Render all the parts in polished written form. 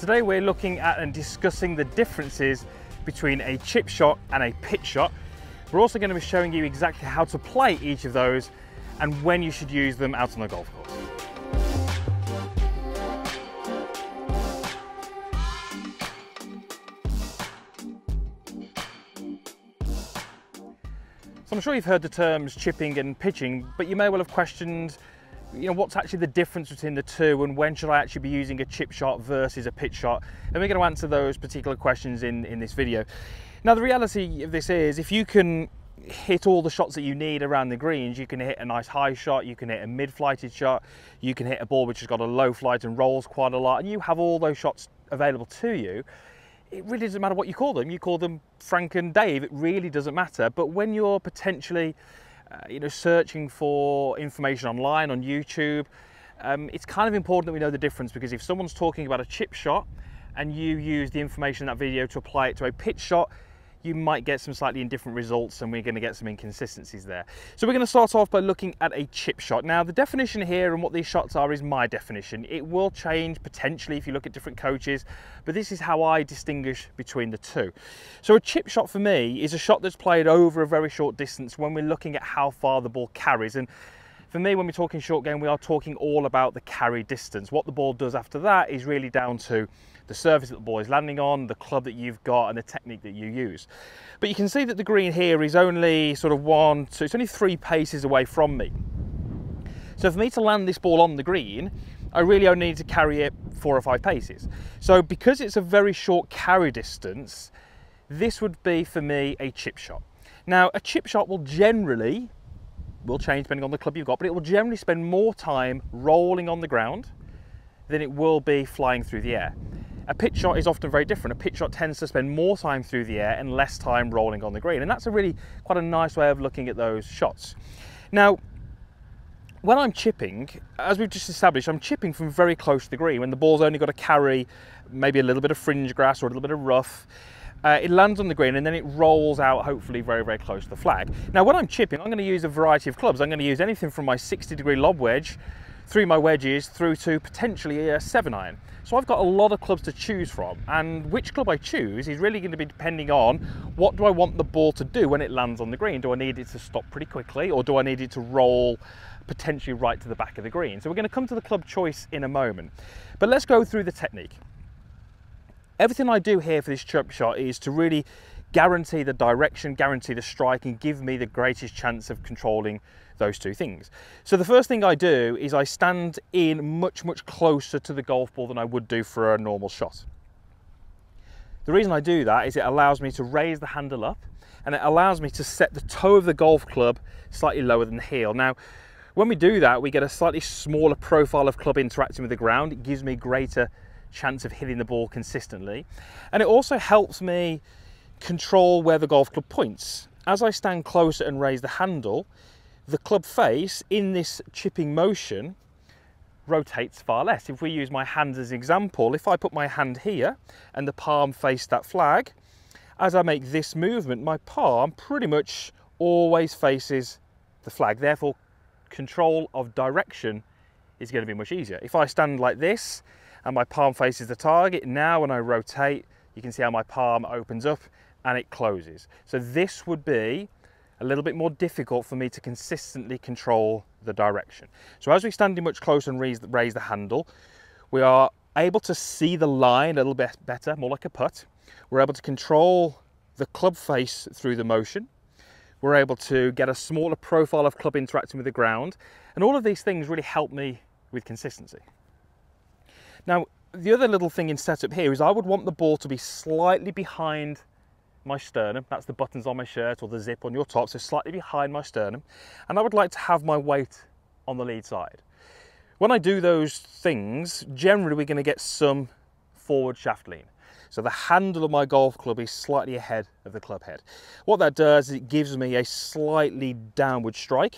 Today we're looking at and discussing the differences between a chip shot and a pitch shot. We're also going to be showing you exactly how to play each of those and when you should use them out on the golf course. So I'm sure you've heard the terms chipping and pitching, but you may well have questioned, what's actually the difference between the two and when should I actually be using a chip shot versus a pitch shot? And we're going to answer those particular questions in this video. Now, the reality of this is if you can hit all the shots that you need around the greens, you can hit a nice high shot, you can hit a mid-flighted shot, you can hit a ball which has got a low flight and rolls quite a lot, and you have all those shots available to you. It really doesn't matter what you call them. You call them Frank and Dave, it really doesn't matter. But when you're potentially searching for information online, on YouTube, it's kind of important that we know the difference, because if someone's talking about a chip shot and you use the information in that video to apply it to a pitch shot, you might get some slightly different results and we're going to get some inconsistencies there. So we're going to start off by looking at a chip shot. Now, the definition here and what these shots are is my definition. It will change potentially if you look at different coaches, but this is how I distinguish between the two. So a chip shot for me is a shot that's played over a very short distance when we're looking at how far the ball carries. And for me, when we're talking short game, we are talking all about the carry distance. What the ball does after that is really down to the surface that the ball is landing on, the club that you've got, and the technique that you use. But you can see that the green here is only sort of it's only 3 paces away from me. So for me to land this ball on the green, I really only need to carry it 4 or 5 paces. So because it's a very short carry distance, this would be for me a chip shot. Now, a chip shot will generally, will change depending on the club you've got, but it will generally spend more time rolling on the ground than it will be flying through the air. A pitch shot is often very different. A pitch shot tends to spend more time through the air and less time rolling on the green, and that's a really quite a nice way of looking at those shots. Now, when I'm chipping, as we've just established, I'm chipping from very close to the green when the ball's only got to carry maybe a little bit of fringe grass or a little bit of rough. It lands on the green and then it rolls out, hopefully very, very close to the flag. Now, when I'm chipping, I'm going to use a variety of clubs. I'm going to use anything from my 60-degree lob wedge through my wedges through to potentially a 7-iron. So I've got a lot of clubs to choose from, and which club I choose is really going to be depending on what do I want the ball to do when it lands on the green. Do I need it to stop pretty quickly, or do I need it to roll potentially right to the back of the green? So we're going to come to the club choice in a moment, but let's go through the technique. Everything I do here for this chip shot is to really guarantee the direction, guarantee the strike, and give me the greatest chance of controlling those two things. So the first thing I do is I stand in much, much closer to the golf ball than I would do for a normal shot. The reason I do that is it allows me to raise the handle up, and it allows me to set the toe of the golf club slightly lower than the heel. Now, when we do that, we get a slightly smaller profile of club interacting with the ground. It gives me greater chance of hitting the ball consistently, and it also helps me control where the golf club points. As I stand closer and raise the handle, the club face in this chipping motion rotates far less. If we use my hands as an example, if I put my hand here and the palm faced that flag, as I make this movement, my palm pretty much always faces the flag. Therefore, control of direction is going to be much easier. If I stand like this and my palm faces the target, now when I rotate, you can see how my palm opens up and it closes. So this would be a little bit more difficult for me to consistently control the direction. So as we stand in much closer and raise the handle, we are able to see the line a little bit better, more like a putt. We're able to control the club face through the motion. We're able to get a smaller profile of club interacting with the ground. And all of these things really help me with consistency. Now, the other little thing in setup here is I would want the ball to be slightly behind my sternum. That's the buttons on my shirt or the zip on your top, so slightly behind my sternum. And I would like to have my weight on the lead side. When I do those things, generally we're going to get some forward shaft lean. So the handle of my golf club is slightly ahead of the club head. What that does is it gives me a slightly downward strike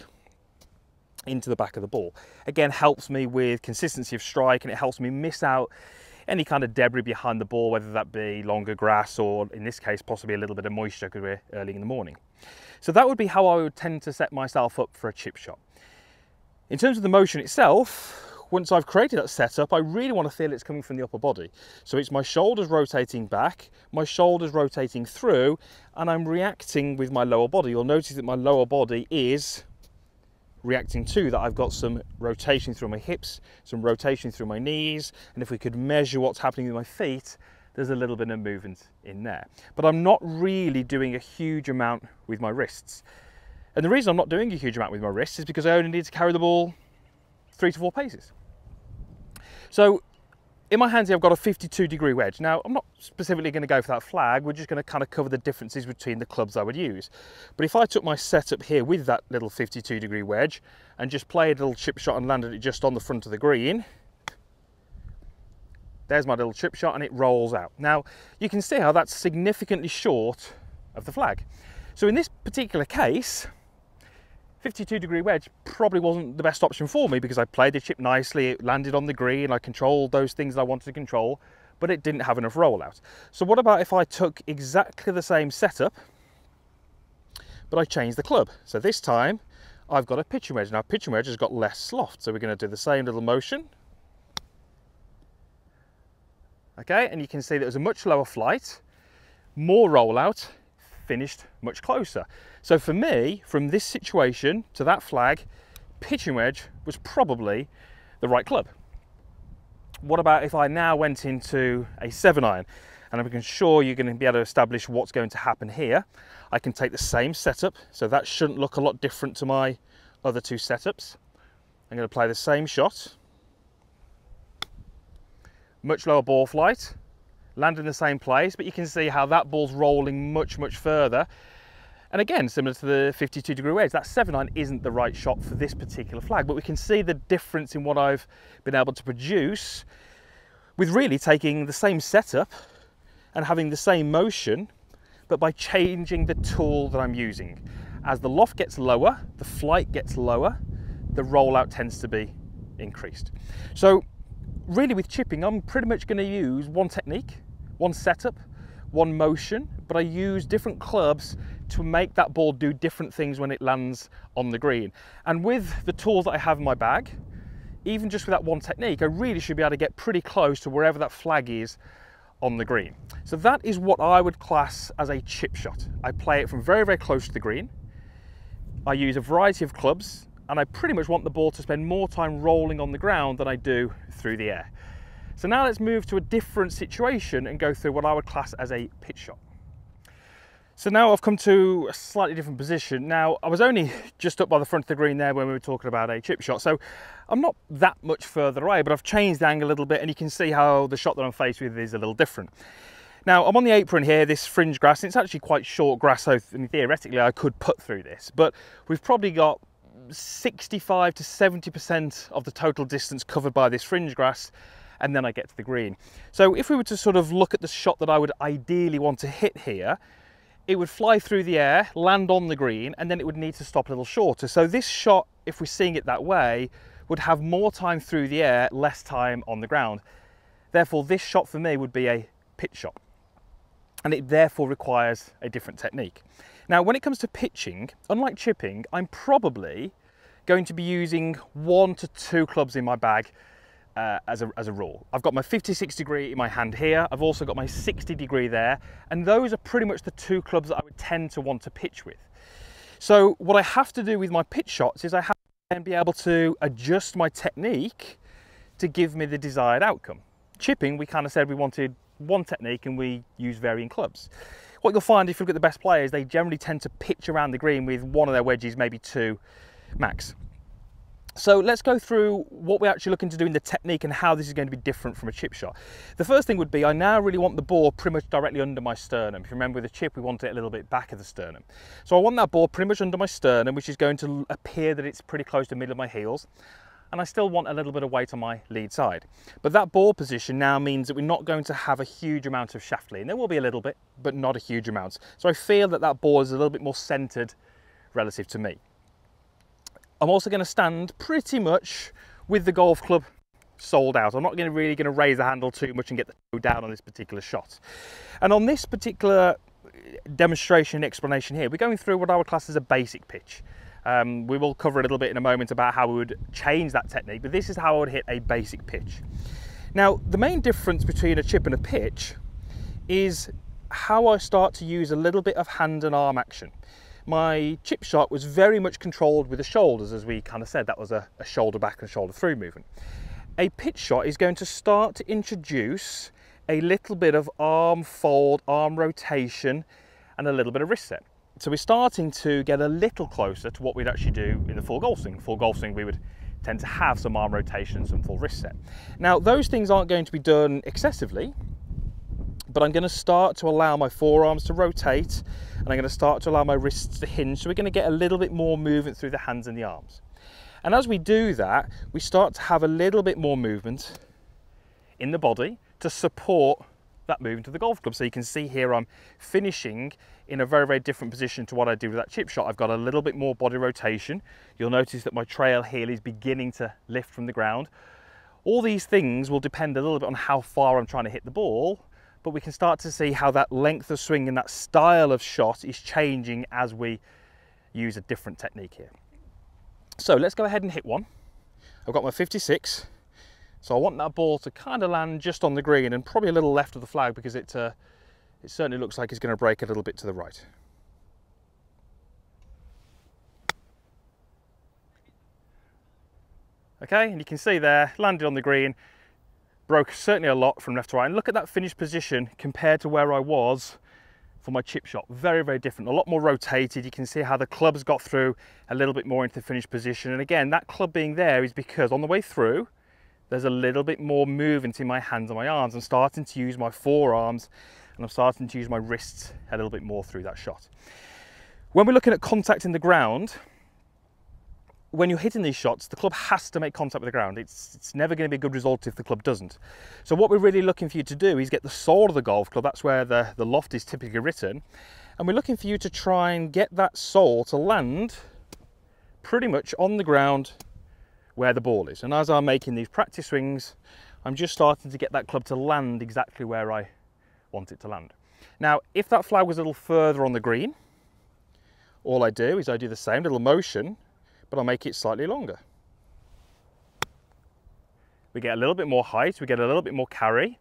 into the back of the ball. Again, helps me with consistency of strike, and it helps me miss out any kind of debris behind the ball, whether that be longer grass or, in this case, possibly a little bit of moisture because we're early in the morning. So that would be how I would tend to set myself up for a chip shot. In terms of the motion itself, once I've created that setup, I really want to feel it's coming from the upper body. So it's my shoulders rotating back, my shoulders rotating through, and I'm reacting with my lower body. You'll notice that my lower body is reacting to that. I've got some rotation through my hips, some rotation through my knees, and if we could measure what's happening with my feet, there's a little bit of movement in there. But I'm not really doing a huge amount with my wrists. And the reason I'm not doing a huge amount with my wrists is because I only need to carry the ball 3 to 4 paces. So in my hands here, I've got a 52-degree wedge. Now, I'm not specifically going to go for that flag. We're just going to kind of cover the differences between the clubs I would use. But if I took my setup here with that little 52-degree wedge and just played a little chip shot and landed it just on the front of the green, there's my little chip shot and it rolls out. Now, you can see how that's significantly short of the flag. So in this particular case, 52-degree wedge probably wasn't the best option for me because I played the chip nicely, it landed on the green, I controlled those things that I wanted to control, but it didn't have enough rollout. So what about if I took exactly the same setup, but I changed the club? So this time I've got a pitching wedge. Now pitching wedge has got less loft, so we're going to do the same little motion. Okay, and you can see that there's a much lower flight, more rollout, finished much closer. So for me, from this situation to that flag, pitching wedge was probably the right club. What about if I now went into a 7-iron? And I'm sure you're going to be able to establish what's going to happen here. I can take the same setup, so that shouldn't look a lot different to my other two setups. I'm going to play the same shot. Much lower ball flight, land in the same place, but you can see how that ball's rolling much, much further. And again, similar to the 52-degree wedge, that 7-iron isn't the right shot for this particular flag, but we can see the difference in what I've been able to produce with really taking the same setup and having the same motion, but by changing the tool that I'm using. As the loft gets lower, the flight gets lower, the rollout tends to be increased. So really with chipping, I'm pretty much going to use one technique, one setup, one motion, but I use different clubs to make that ball do different things when it lands on the green. And with the tools that I have in my bag, even just with that one technique, I really should be able to get pretty close to wherever that flag is on the green. So that is what I would class as a chip shot. I play it from very, very close to the green. I use a variety of clubs, and I pretty much want the ball to spend more time rolling on the ground than I do through the air. So now let's move to a different situation and go through what I would class as a pitch shot. So now I've come to a slightly different position. Now, I was only just up by the front of the green there when we were talking about a chip shot, so I'm not that much further away, but I've changed the angle a little bit and you can see how the shot that I'm faced with is a little different. Now, I'm on the apron here, this fringe grass, and it's actually quite short grass, so theoretically I could putt through this, but we've probably got 65 to 70% of the total distance covered by this fringe grass, and then I get to the green. So if we were to sort of look at the shot that I would ideally want to hit here, it would fly through the air, land on the green, and then it would need to stop a little shorter. So this shot, if we're seeing it that way, would have more time through the air, less time on the ground. Therefore, this shot for me would be a pitch shot, and it therefore requires a different technique. Now, when it comes to pitching, unlike chipping, I'm probably going to be using 1 to 2 clubs in my bag as a rule. I've got my 56-degree in my hand here, I've also got my 60-degree there, and those are pretty much the 2 clubs that I would tend to want to pitch with. So what I have to do with my pitch shots is I have to then be able to adjust my technique to give me the desired outcome. Chipping, we kind of said we wanted one technique and we use varying clubs. What you'll find if you look at the best players, they generally tend to pitch around the green with 1 of their wedges, maybe 2 max. So let's go through what we're actually looking to do in the technique and how this is going to be different from a chip shot. The first thing would be, I now really want the ball pretty much directly under my sternum. If you remember with the chip, we want it a little bit back of the sternum. So I want that ball pretty much under my sternum, which is going to appear that it's pretty close to the middle of my heels. And I still want a little bit of weight on my lead side. But that ball position now means that we're not going to have a huge amount of shaft lean. There will be a little bit, but not a huge amount. So I feel that that ball is a little bit more centered relative to me. I'm also going to stand pretty much with the golf club sold out. I'm not really going to raise the handle too much and get the toe down on this particular shot. And on this particular demonstration and explanation here, we're going through what I would class as a basic pitch. We will cover a little bit in a moment about how we would change that technique, but this is how I would hit a basic pitch. Now, the main difference between a chip and a pitch is how I start to use a little bit of hand and arm action. My chip shot was very much controlled with the shoulders, as we kind of said, that was a shoulder back and shoulder through movement. A pitch shot is going to start to introduce a little bit of arm fold, arm rotation, and a little bit of wrist set. So we're starting to get a little closer to what we'd actually do in the full golf swing. Full golf swing, we would tend to have some arm rotations and full wrist set. Now, those things aren't going to be done excessively, but I'm going to start to allow my forearms to rotate, and I'm going to start to allow my wrists to hinge. So we're going to get a little bit more movement through the hands and the arms. And as we do that, we start to have a little bit more movement in the body to support that movement of the golf club. So you can see here I'm finishing in a very, very different position to what I do with that chip shot. I've got a little bit more body rotation. You'll notice that my trail heel is beginning to lift from the ground. All these things will depend a little bit on how far I'm trying to hit the ball, but we can start to see how that length of swing and that style of shot is changing as we use a different technique here. So let's go ahead and hit one. I've got my 56, so I want that ball to kind of land just on the green and probably a little left of the flag, because it certainly looks like it's going to break a little bit to the right. Okay, and you can see there, landed on the green, broke certainly a lot from left to right. And look at that finished position compared to where I was for my chip shot. Very, very different, a lot more rotated. You can see how the club's got through a little bit more into the finished position. And again, that club being there is because on the way through, there's a little bit more movement in my hands and my arms. I'm starting to use my forearms and I'm starting to use my wrists a little bit more through that shot. When we're looking at contact in the ground, when you're hitting these shots, the club has to make contact with the ground. It's never going to be a good result if the club doesn't. So what we're really looking for you to do is get the sole of the golf club. That's where the loft is typically written. And we're looking for you to try and get that sole to land pretty much on the ground where the ball is. And as I'm making these practice swings, I'm just starting to get that club to land exactly where I want it to land. Now, if that flag was a little further on the green, all I do is I do the same little motion, but I'll make it slightly longer. We get a little bit more height, we get a little bit more carry,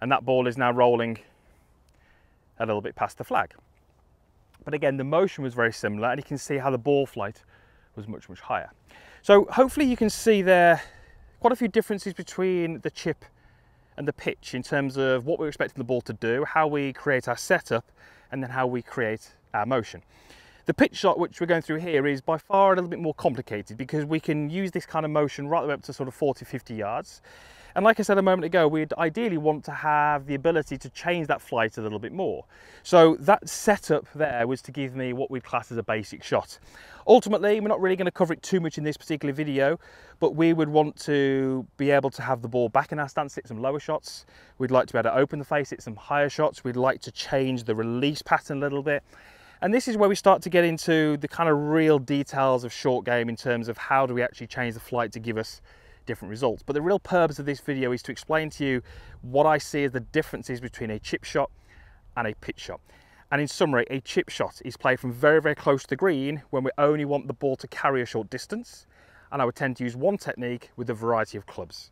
and that ball is now rolling a little bit past the flag. But again, the motion was very similar, and you can see how the ball flight was much, much higher. So hopefully you can see there quite a few differences between the chip and the pitch in terms of what we're expecting the ball to do, how we create our setup, and then how we create our motion. The pitch shot, which we're going through here, is by far a little bit more complicated because we can use this kind of motion right up to sort of 40, 50 yards. And like I said a moment ago, we'd ideally want to have the ability to change that flight a little bit more. So that setup there was to give me what we'd class as a basic shot. Ultimately, we're not really going to cover it too much in this particular video, but we would want to be able to have the ball back in our stance, hit some lower shots. We'd like to be able to open the face, hit some higher shots. We'd like to change the release pattern a little bit. And this is where we start to get into the kind of real details of short game in terms of how do we actually change the flight to give us different results. But the real purpose of this video is to explain to you what I see as the differences between a chip shot and a pitch shot. And in summary, a chip shot is played from very, very close to the green when we only want the ball to carry a short distance. And I would tend to use one technique with a variety of clubs.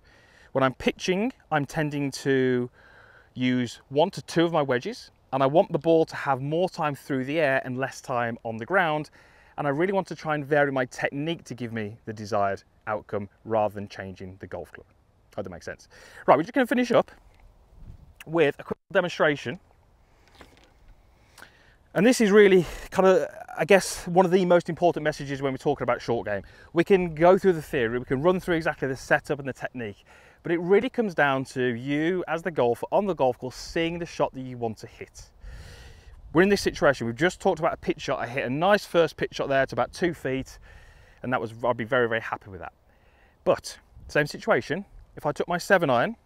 When I'm pitching, I'm tending to use 1 to 2 of my wedges. And I want the ball to have more time through the air and less time on the ground. And I really want to try and vary my technique to give me the desired outcome rather than changing the golf club. I hope that makes sense. Right, we're just going to finish up with a quick demonstration. And this is really kind of, I guess, one of the most important messages when we're talking about short game. We can go through the theory, we can run through exactly the setup and the technique, but it really comes down to you as the golfer on the golf course seeing the shot that you want to hit. We're in this situation, we've just talked about a pitch shot. I hit a nice first pitch shot there to about 2 feet, and that was, I'd be very, very happy with that. But same situation, if I took my 7-iron,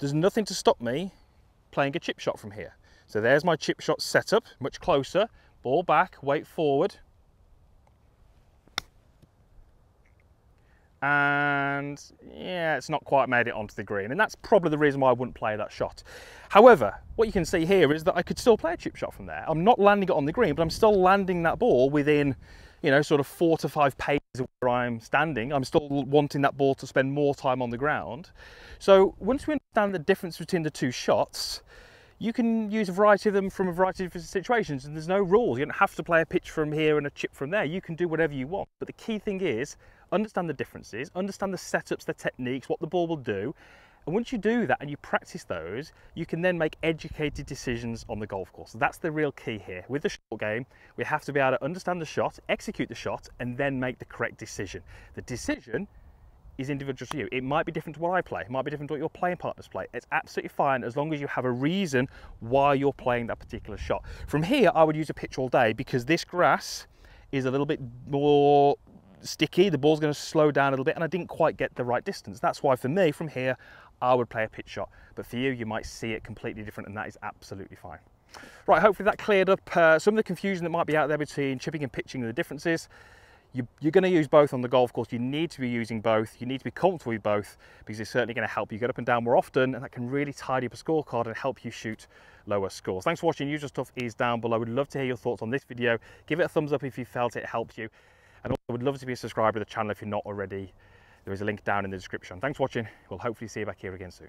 there's nothing to stop me playing a chip shot from here. So there's my chip shot setup, much closer, ball back, weight forward. and yeah, it's not quite made it onto the green, and that's probably the reason why I wouldn't play that shot. However, what you can see here is that I could still play a chip shot from there. I'm not landing it on the green, but I'm still landing that ball within, you know, sort of 4 to 5 paces of where I'm standing. I'm still wanting that ball to spend more time on the ground. So once we understand the difference between the two shots, you can use a variety of them from a variety of different situations, and there's no rules. You don't have to play a pitch from here and a chip from there. You can do whatever you want. But the key thing is, understand the differences, understand the setups, the techniques, what the ball will do. And once you do that and you practice those, you can then make educated decisions on the golf course. That's the real key here. With the short game, we have to be able to understand the shot, execute the shot, and then make the correct decision. The decision is individual to you. It might be different to what I play. It might be different to what your playing partners play. It's absolutely fine as long as you have a reason why you're playing that particular shot. From here, I would use a pitch all day because this grass is a little bit more sticky. The ball's going to slow down a little bit, and I didn't quite get the right distance. That's why for me, from here, I would play a pitch shot, but for you, you might see it completely different, and that is absolutely fine. Right, hopefully that cleared up some of the confusion that might be out there between chipping and pitching and the differences. You're going to use both on the golf course. You need to be using both. You need to be comfortable with both because it's certainly going to help you get up and down more often, and that can really tidy up a scorecard and help you shoot lower scores. Thanks for watching. Usual stuff is down below. We'd love to hear your thoughts on this video. Give it a thumbs up if you felt it helped you, and also would love to be a subscriber to the channel if you're not already. There is a link down in the description. Thanks for watching. We'll hopefully see you back here again soon.